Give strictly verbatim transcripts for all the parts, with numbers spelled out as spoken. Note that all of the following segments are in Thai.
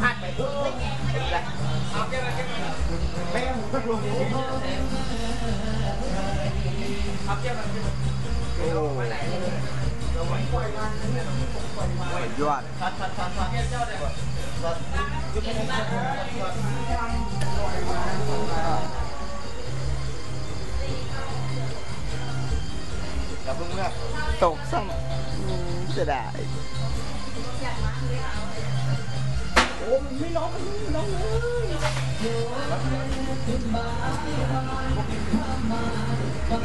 พลาดไปปุ๊บละแม่ผมก็ลงอัพเจ้ามันโอ้ยอดตกซ้ำจะได้โอ้มันไม่ร้องมันไม่ร้องเลยอ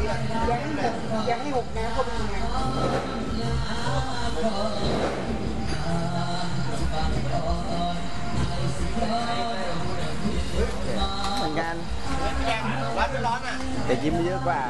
ยากให้แบบอยากให้หกแม่เขาเป็นยังไงเหมือนกันร้อนไม่ร้อนอ่ะแต่ยิ้มเยอะกว่า